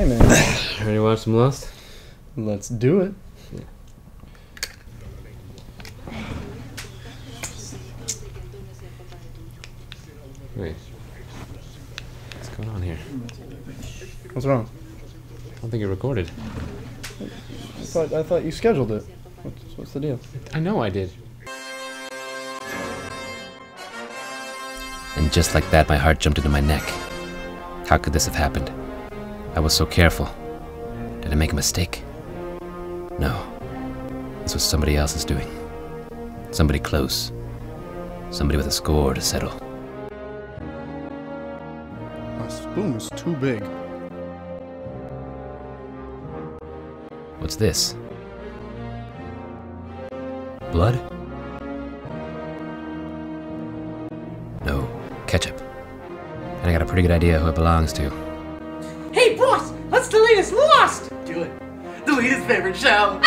Hey, man. Ready to watch some Lost? Let's do it. Yeah. Wait. What's going on here? What's wrong? I don't think it recorded. I thought you scheduled it. What's the deal? I know I did. And just like that, my heart jumped into my neck. How could this have happened? I was so careful. Did I make a mistake? No. This was somebody else's doing. Somebody close. Somebody with a score to settle. My spoon is too big. What's this? Blood? No, ketchup. And I got a pretty good idea who it belongs to. Hey, boss! Let's delete us Lost! Do it. Delete his favorite show!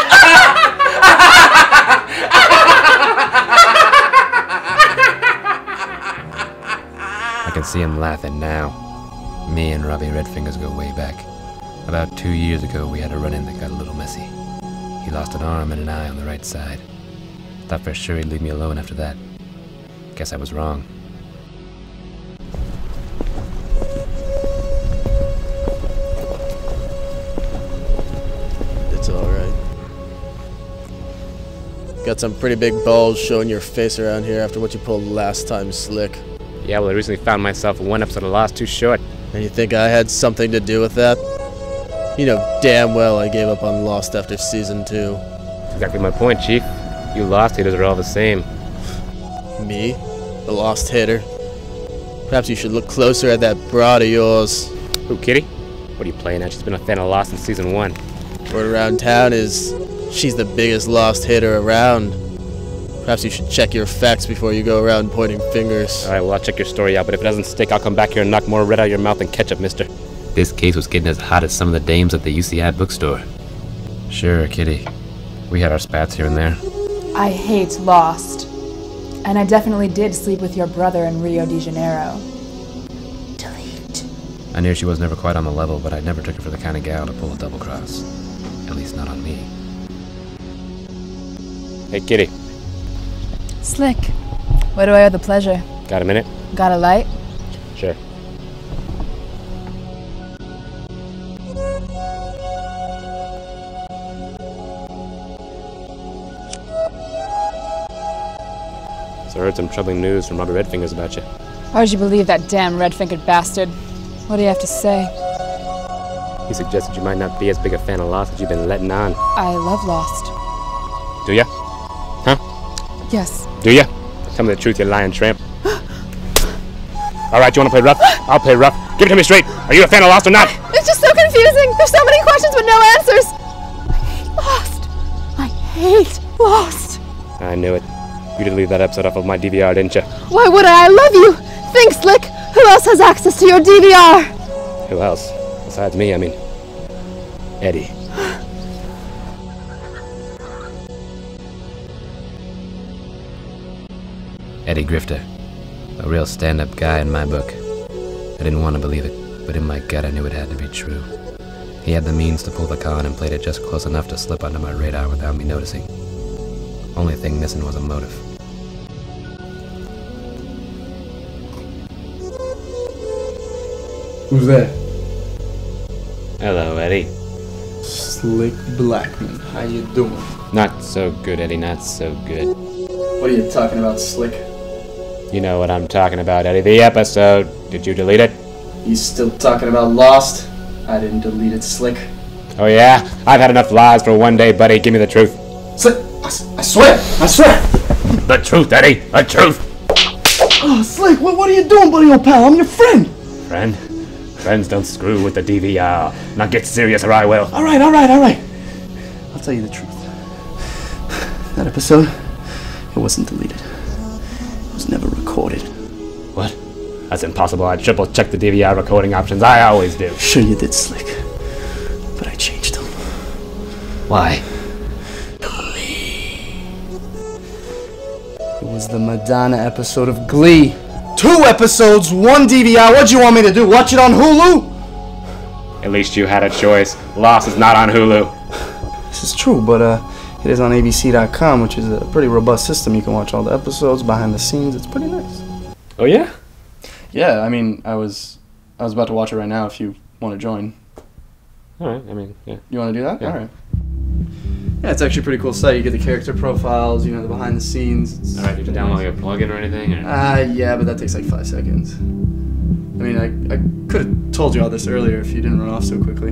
I can see him laughing now. Me and Robbie Redfingers go way back. About 2 years ago, we had a run-in that got a little messy. He lost an arm and an eye on the right side. Thought for sure he'd leave me alone after that. Guess I was wrong. It's alright. Got some pretty big balls showing your face around here after what you pulled last time, Slick. Yeah, well, I recently found myself one episode of Lost too short. And you think I had something to do with that? You know damn well I gave up on Lost after season 2. That's exactly my point, Chief. You Lost haters are all the same. Me? The Lost hater? Perhaps you should look closer at that broad of yours. Who, Kitty? What are you playing at? She's been a fan of Lost since season 1. Word around town is she's the biggest Lost hater around. Perhaps you should check your facts before you go around pointing fingers. Alright, well, I'll check your story out, but if it doesn't stick, I'll come back here and knock more red out of your mouth than ketchup, mister. This case was getting as hot as some of the dames at the UCI bookstore. Sure, Kitty. We had our spats here and there. I hate Lost. And I definitely did sleep with your brother in Rio de Janeiro. Delete. I knew she was never quite on the level, but I never took her for the kind of gal to pull a double cross. At least not on me. Hey, Kitty. Slick. What do I owe the pleasure? Got a minute? Got a light? Sure. So I heard some troubling news from Robert Redfingers about you. Why would you believe that damn red-fingered bastard? What do you have to say? He suggested you might not be as big a fan of Lost as you've been letting on. I love Lost. Do ya? Huh? Yes. Do ya? Tell me the truth, you lying tramp. Alright, you wanna play rough? I'll play rough. Give it to me straight. Are you a fan of Lost or not? It's just so confusing. There's so many questions with no answers. I hate Lost. I hate Lost. I knew it. You did leave that episode off of my DVR, didn't you? Why would I? I love you! Thanks, Slick! Who else has access to your DVR? Who else? Besides me, I mean. Eddie. Eddie Grifter. A real stand-up guy in my book. I didn't want to believe it, but in my gut I knew it had to be true. He had the means to pull the con and played it just close enough to slip under my radar without me noticing. Only thing missing was a motive. Who's there? Hello, Eddie. Slick Blackman, how you doing? Not so good, Eddie, not so good. What are you talking about, Slick? You know what I'm talking about, Eddie. The episode. Did you delete it? You still talking about Lost? I didn't delete it, Slick. Oh yeah? I've had enough lies for one day, buddy. Give me the truth. Slick! I swear! The truth, Eddie! The truth! Oh, Slick, what are you doing, buddy, old pal? I'm your friend! Friend? Friends don't screw with the DVR. Now get serious or I will. Alright. I'll tell you the truth. That episode, it wasn't deleted. It was never recorded. What? That's impossible. I triple-checked the DVR recording options. I always do. Sure you did, Slick. But I changed them. Why? It was the Madonna episode of Glee. 2 episodes, 1 DVR. What'd you want me to do? Watch it on Hulu? At least you had a choice. Lost is not on Hulu. This is true, but it is on ABC.com, which is a pretty robust system. You can watch all the episodes behind the scenes. It's pretty nice. Oh yeah? Yeah, I mean, I was about to watch it right now if you want to join. All right, I mean, yeah. You want to do that? Yeah. All right. Yeah, it's actually a pretty cool site. You get the character profiles, you know, the behind the scenes. It's all right, you can download like a plugin or anything? Or? Yeah, but that takes like 5 seconds. I mean, I could have told you all this earlier if you didn't run off so quickly.